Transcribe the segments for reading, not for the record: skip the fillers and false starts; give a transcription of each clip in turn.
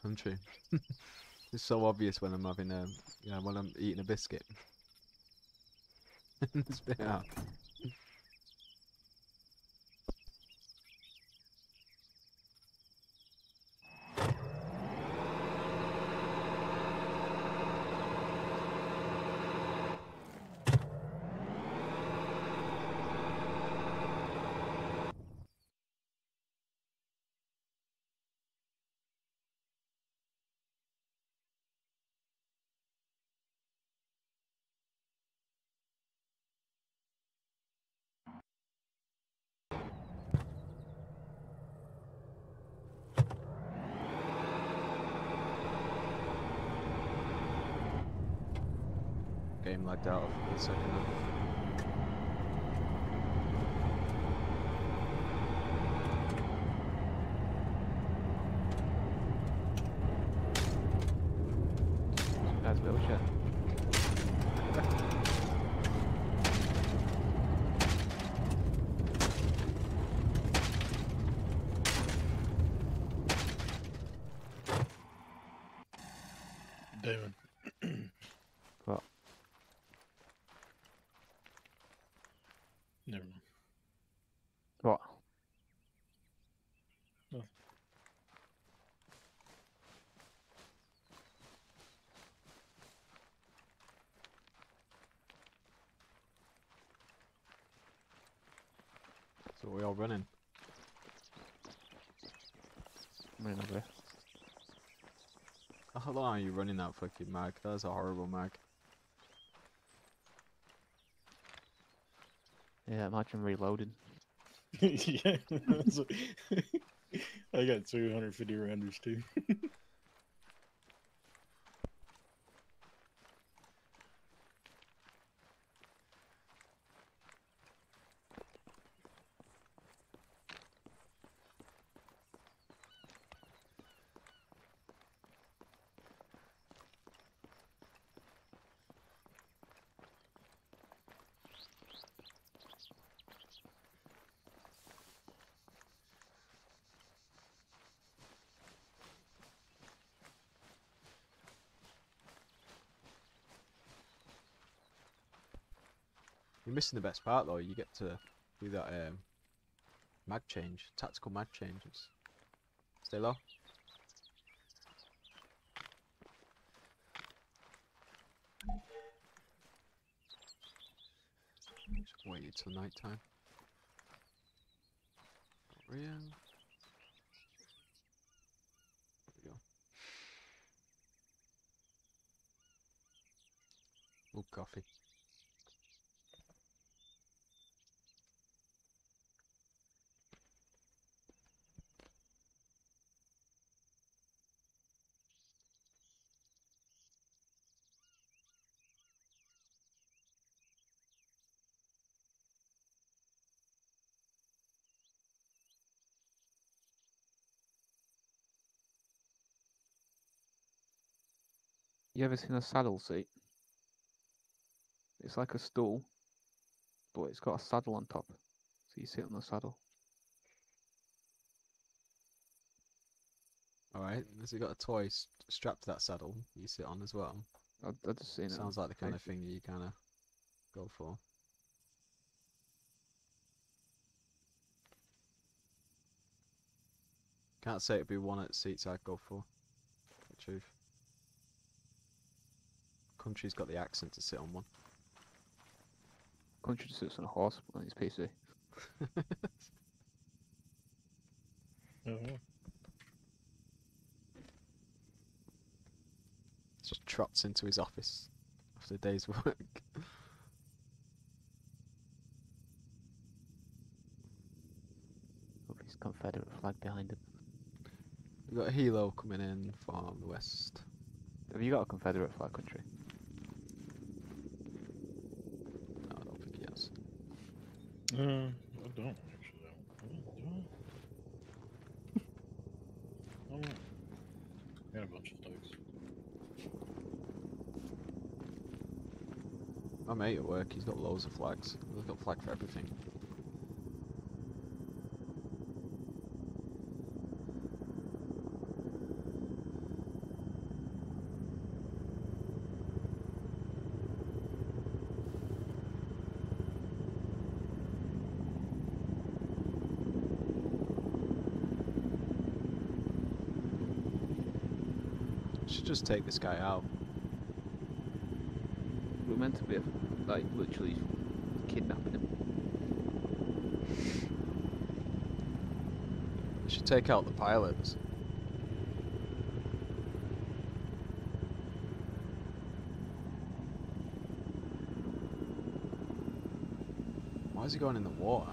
country. It's so obvious when I'm having a, you know, when I'm eating a biscuit. It's a bit hard. Game lagged out for the second half. So we all running. Maybe. How long are you running that fucking mag? That's a horrible mag. Yeah, imagine reloading. Yeah. I got 250 rounders too. You're missing the best part though, you get to do that mag change, tactical mag changes. Stay low. Just wait till night time. Real. There we go. Ooh, coffee. You ever seen a saddle seat? It's like a stool, but it's got a saddle on top, so you sit on the saddle. Alright, has it got a toy strapped to that saddle you sit on as well? I've just seen it. Sounds like the kind of thing that you kind of go for. Can't say it'd be one of the seats I'd go for. The truth. Country's got the accent to sit on one. Country just sits on a horse on his PC. Just trots into his office after a day's work. Hope his Confederate flag behind him. We've got a helo coming in from the west. Have you got a Confederate flag, Country? I don't actually. Oh, I got a bunch of dogs. My mate at work, he's got loads of flags. He's got a flag for everything. should just take this guy out. We're meant to be, like, literally kidnapping him. We should take out the pilots. Why is he going in the water?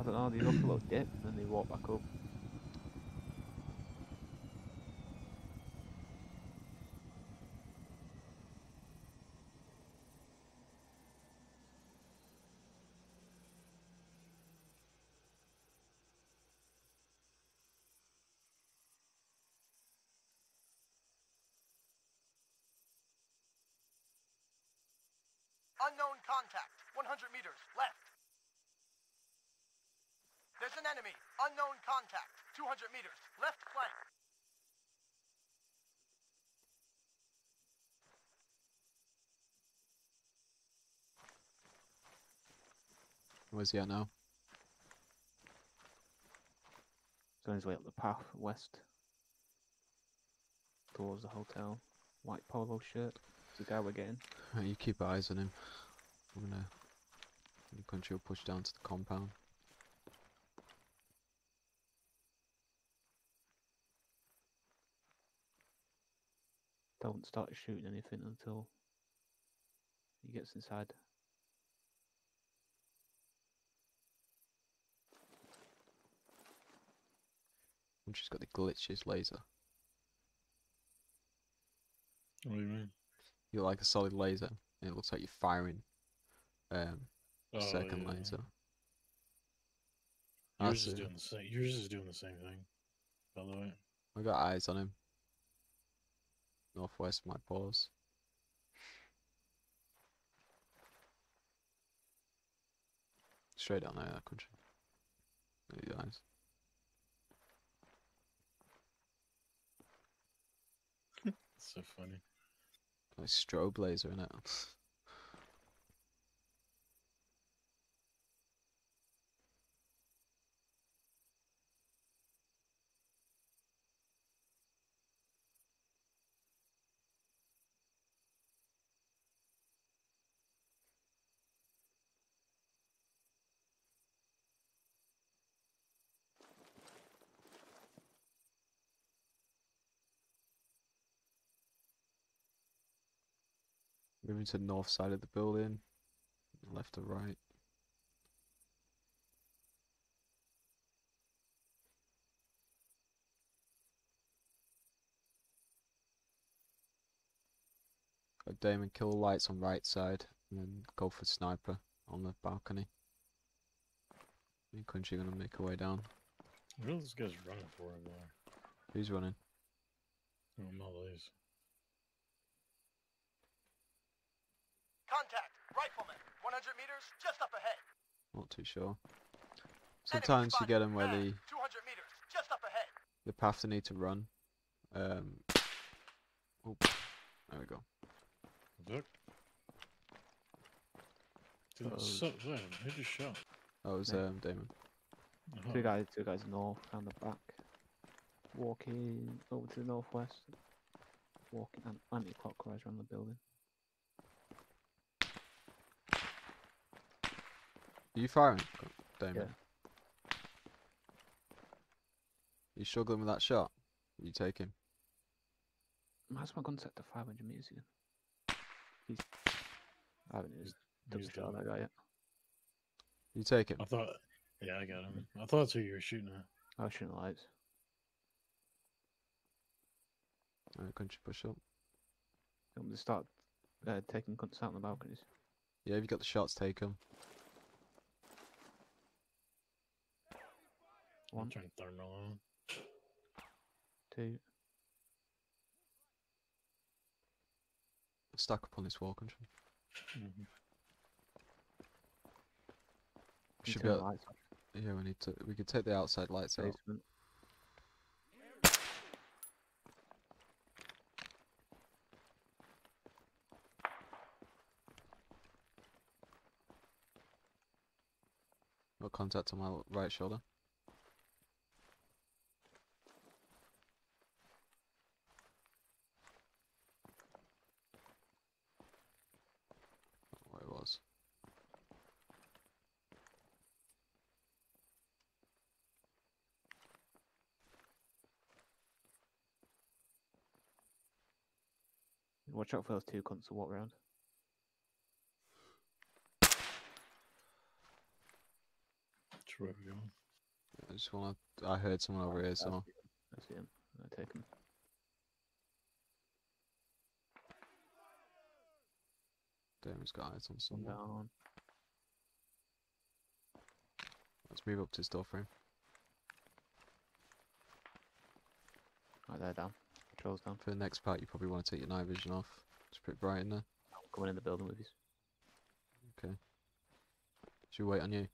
I don't know, they look a little dip and they walk back up. Unknown contact, 100 meters, left. There's an enemy, unknown contact, 200 meters, left flank. Where's he at now? He's on his way up the path, west. Towards the hotel. White polo shirt. The guy we're getting. Right, you keep eyes on him. I'm gonna. The country will push down to the compound. Don't start shooting anything until he gets inside. We've just got the glitches laser. What do you mean? You're like a solid laser, and it looks like you're firing a second laser. Yours is doing the same. Yours is doing the same thing, by the way. I got eyes on him. Northwest, my balls. Straight down there, that country. There you guys. That's so funny. Like strobe laser in it. Moving to the north side of the building, left to right. Go Damon, kill the lights on right side, and then go for sniper on the balcony. Me and Country gonna make our way down. What this guy's running for over there? Who's running? Oh, Malaise. Contact, rifleman, 100 meters, just up ahead. Not too sure. Sometimes you get them where the 200 meters, just up ahead. The path they need to run. Oh, there we go. Look. Dude, that's so bad. Who just shot? Oh, it was Damon. Uh-huh. Two guys north, round the back. Walking over to the northwest. Walking anti-clockwise around the building. Are you firing, Damon? Yeah. You struggling with that shot? You take him. How's my gun set to 500 meters again? I haven't used double shot on that guy yet. You take him? I thought... Yeah, I got him. I thought that's who you were shooting at. I was shooting lights. Alright, Country, push up. You want me to start taking cunts out on the balconies? Yeah, if you got the shots, take them. One. I'm trying to turn on. Two. Stack up on this wall, Country. Mm-hmm. Should be out. Yeah, we need to. We could take the outside lights out. No contact on my right shoulder. Watch out for those two cunts to walk around. Wherever we going. I just want to... I heard someone over here, so... I see him. I take him. Damn, he's got eyes on someone. Down. Let's move up to his door frame. Right, they're down. Patrol's down. For the next part, you probably want to take your night vision off. It's pretty bright in there. I'm coming in the building with you. Okay. Should we wait on you?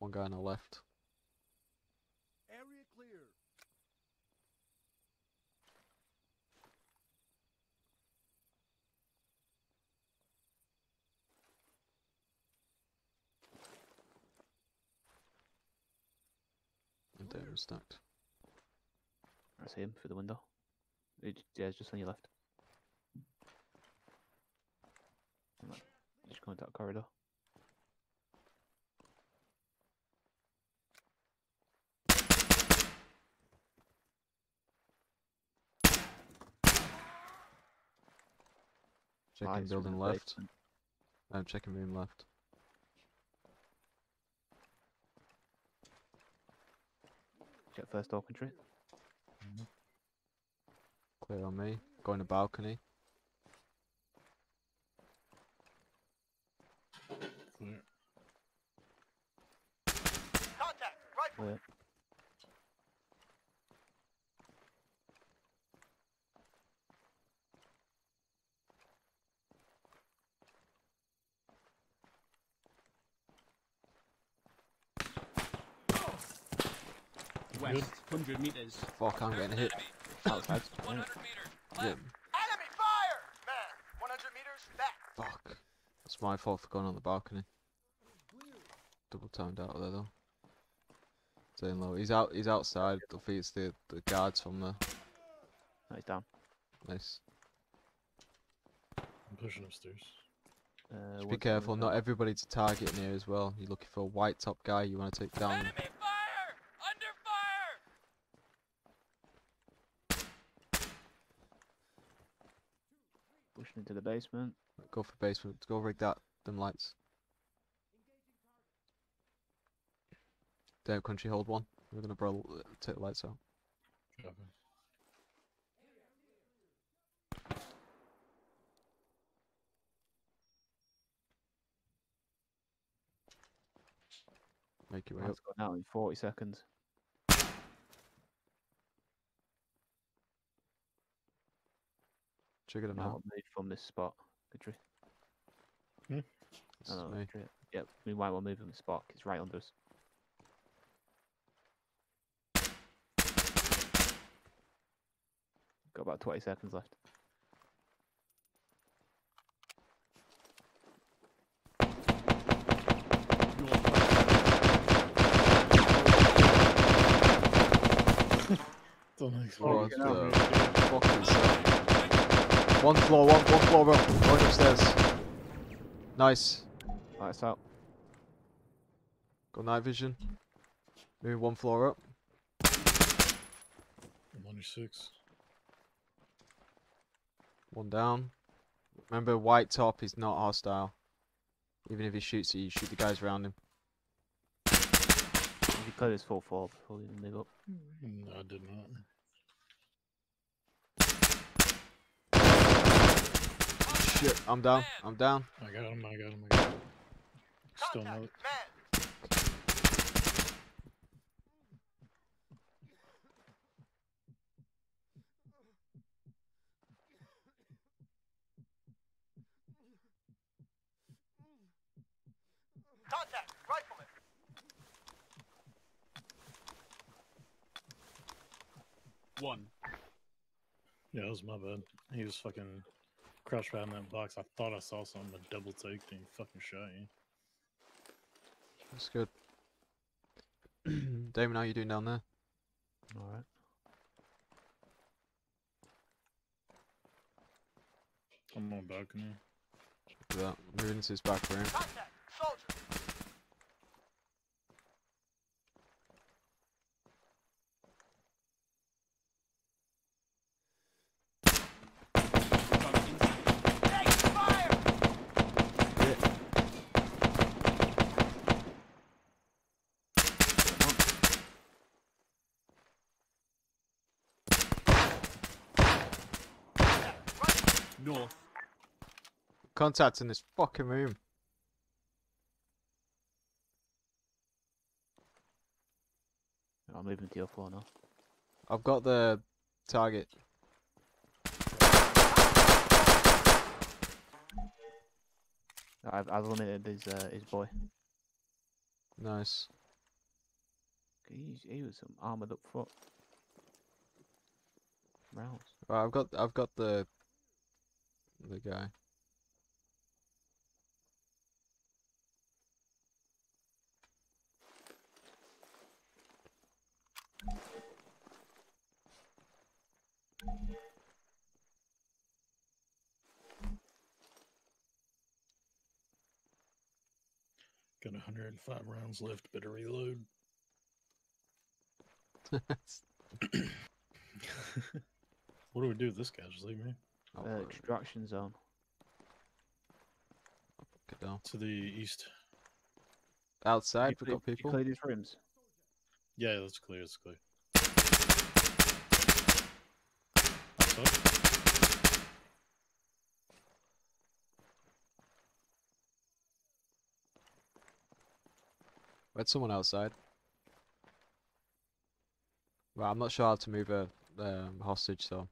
One guy on the left. Area clear. And there was stacked. I see him through the window. Yeah, it's just on your left. Just going to that corridor. Checking building left. I'm checking room left. Check first door entry. Clear on me. Going to balcony. Clear. Contact! Right. Clear. West, 100 meters. Fuck, I'm getting hit. That was bad. 100 meters. Left. Yeah. Enemy fire! Man, 100 meters back. Fuck. That's my fault for going on the balcony. Double timed out of there though. Staying low. He's outside. I think it's the guards from there. No, he's down. Nice. I'm pushing upstairs. Just be careful, not everybody to target in here as well. You're looking for a white top guy you want to take down. Enemy fire! Pushing into the basement. Go for basement. Go rig that. Them lights. Damn country, hold one. We're gonna take the lights out. Okay. Make your way up. Going out in 40 seconds. Trigger them out. Move from this spot. Good tree. Yep, we might want to move from the spot. It's right under us. Got about 20 seconds left. One floor up, going upstairs. Nice. Lights out. Got night vision. Moving one floor up. I'm only 6. One down. Remember, white top is not hostile. Even if he shoots at you, shoot the guys around him. You played his full floor before you move up. No, I did not. Shit, I'm down. I got him. Still not it. Contact! Rifleman! One. Yeah, that was my bad. He was fucking... crouched right in that box. I thought I saw something, but double taked and fucking shot you. That's good. Damon, how you doing down there? Alright. I'm on balcony. Check that. Moving into his back room. Contact! Soldier! North. Contacts in this fucking room. I'm moving to your floor now. I've got the target. I've eliminated his boy. Nice. He was some armoured up foot. Rounds. Right, I've got the guy. Got 105 rounds left, better reload. What do we do with this guy? Just leave me? Extraction zone. Get down. To the east. Outside, we've got people. Clear these rooms. Yeah, that's clear, it's clear. That's someone outside. Well, I'm not sure how to move a hostage, so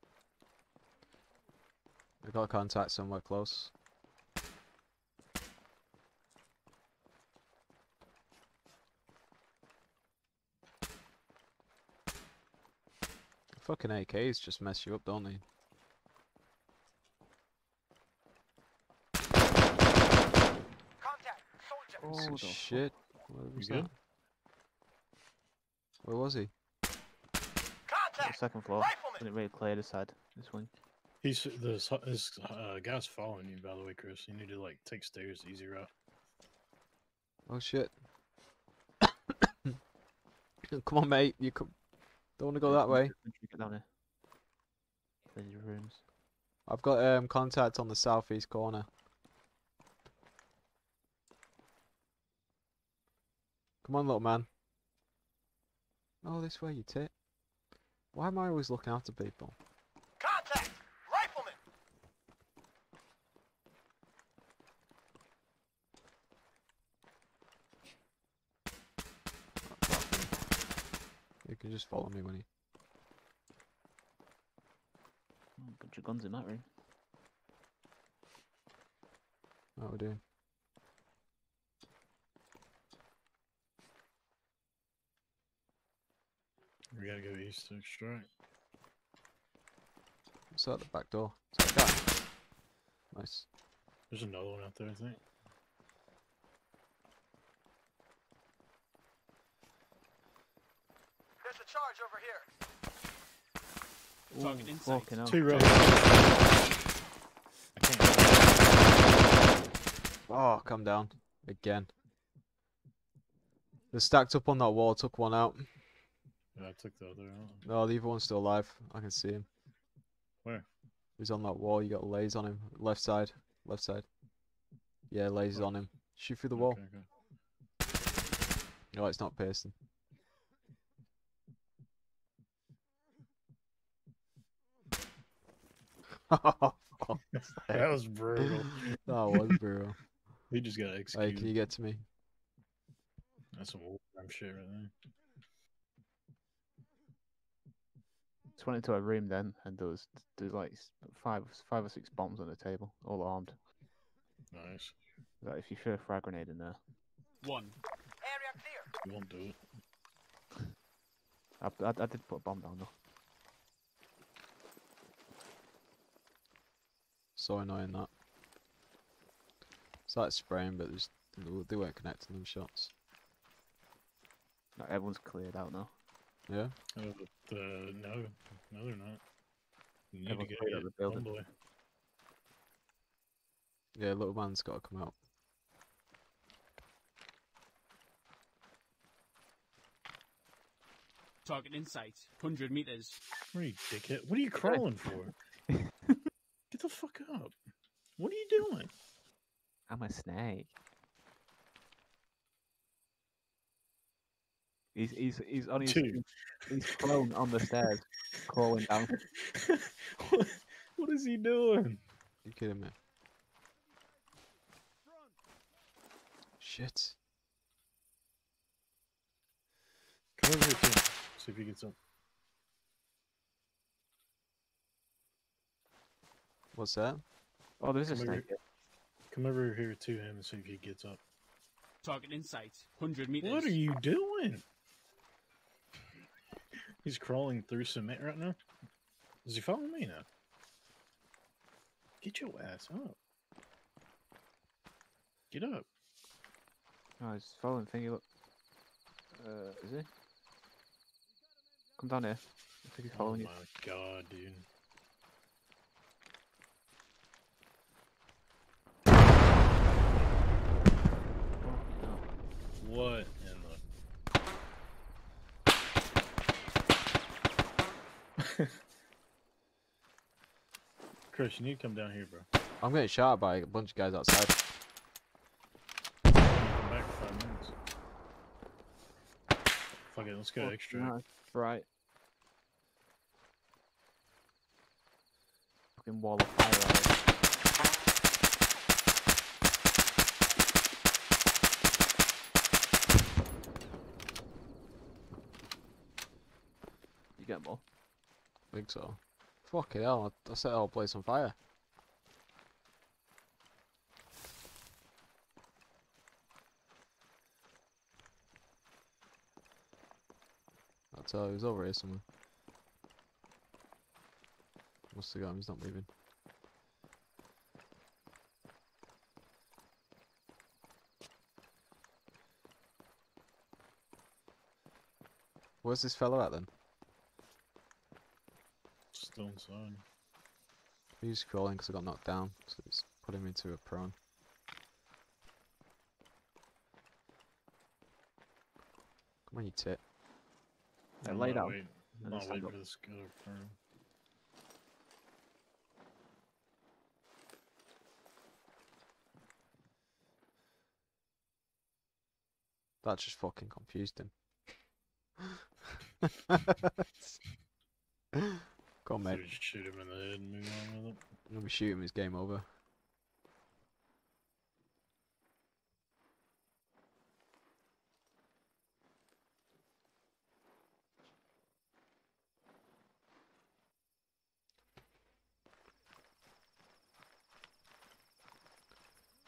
we've got a contact somewhere close. Fucking AKs just mess you up, don't they? Contact, soldier. Oh shit! What was that? Where was he? Contact. The second floor. Wasn't really clear this side. This wing. This guy's following you, by the way, Chris. You need to like take stairs, easy route. Oh shit! Come on, mate. You come. Don't want to go that way. I've got contact on the southeast corner. Come on, little man. Oh, this way, you tit. Why am I always looking after people? Contact! Rifleman! You can just follow me when he... Oh, bunch of guns in that room. What are we doing? We gotta go east to extract. What's that at the back door? Is that guy? Nice. There's another one out there, I think. Charge over here. Target inside. Two rows. Oh, come down again. They're stacked up on that wall. Took one out. Yeah, I took the other out. No, the other one's still alive. I can see him. Where? He's on that wall. You got lays on him. Left side. Left side. Yeah, lays on him. Shoot through the wall. Okay. No, it's not piercing. Oh, fuck. That was brutal. That was brutal. He just got executed. Hey, can you get to me? That's some wartime shit right there. Just went into a room then, and there was like five or six bombs on the table, all armed. Nice. Like if you threw a frag grenade in there. One. Area clear. You won't do it. I did put a bomb down though. So annoying that. It's like spraying, but they weren't connecting them shots. Not everyone's cleared out now. Yeah? No, they're not. You need to get out of the building. Homeboy. Yeah, little man's got to come out. Target in sight, 100 meters. Where are you, dickhead? What are you crawling for? Get the fuck up. What are you doing? I'm a snake. He's on his clone on the stairs, crawling down. What is he doing? İlk eleme. Shit. Come over here, Tim. See if you get some. What's that? Oh, there's a snake. Come over here to him and see if he gets up. Target in sight. 100 meters. What are you doing? He's crawling through cement right now. Is he following me now? Get your ass up. Get up. Oh, he's following thingy, look. Is he? Come down here. I think he's following you. Oh my god, dude. What in the... Chris, you need to come down here, bro. I'm getting shot by a bunch of guys outside. I'm back for 5 minutes. Fuck it, let's go extra. No, right. Fucking wall of fire. Get more. I think so. Fucking hell, I set the whole place on fire. That's how he was over here somewhere. Must have got him, he's not moving. Where's this fella at then? Still inside. He's crawling because I got knocked down, so it's put him into a prone. Come on, you tit. I lay down. I'm not waiting for this killer prone. That just fucking confused him. Go on, mate. Just shoot him in the head and move on with it. If we shoot him, it's game over.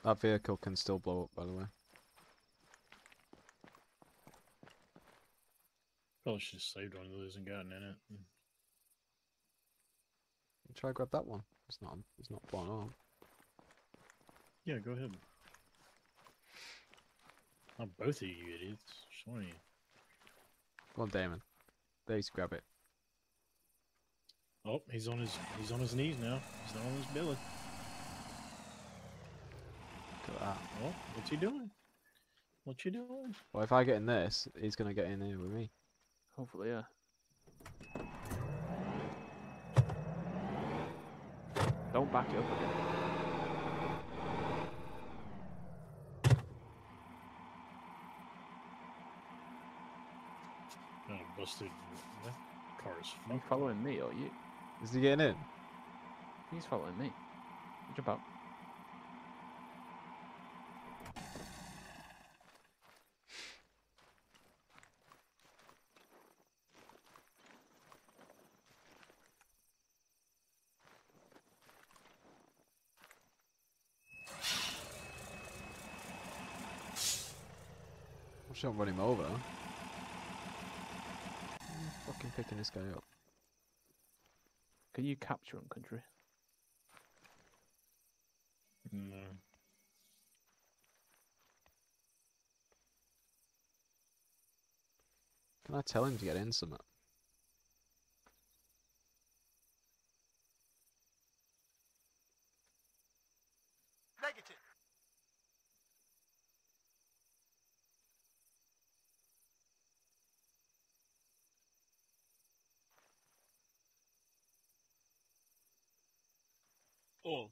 That vehicle can still blow up, by the way. Probably should have saved one of those and gotten in it. Try to grab that one. It's not blown up. Yeah, go ahead. Oh, both of you idiots. Just one of you. Go on, Damon. There, he's grab it. Oh, he's on his knees now. He's not on his belly. Look at that. Oh, what's he doing? What you doing? Well, if I get in this, he's gonna get in here with me. Hopefully, yeah. Don't back it up again. No, busted. That car is fucked. Are you following me or you? Is he getting in? He's following me. Jump out. I shouldn't run him over. I'm fucking picking this guy up. Can you capture him, country? No. Can I tell him to get in somewhere? All.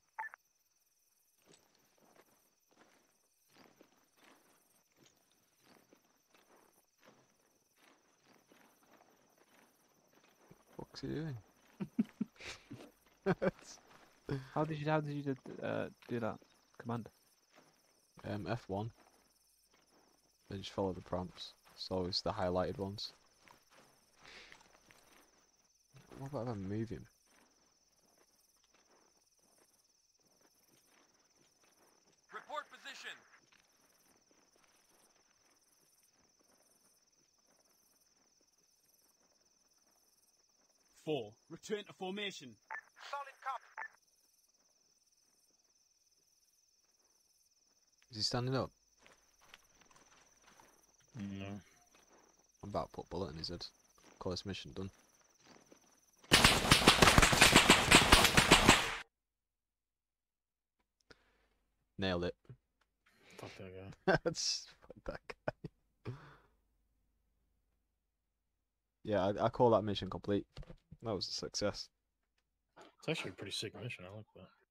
What's he doing? How did you do that command? F1. Then just follow the prompts. It's always the highlighted ones. What about if I move him? Report position. Four. Return to formation. Solid copy. Is he standing up? No. I'm about to put a bullet in his head. Call this mission done. Nailed it. Fuck that guy. Fuck that guy. Yeah, I call that mission complete. That was a success. It's actually a pretty sick mission, I like that.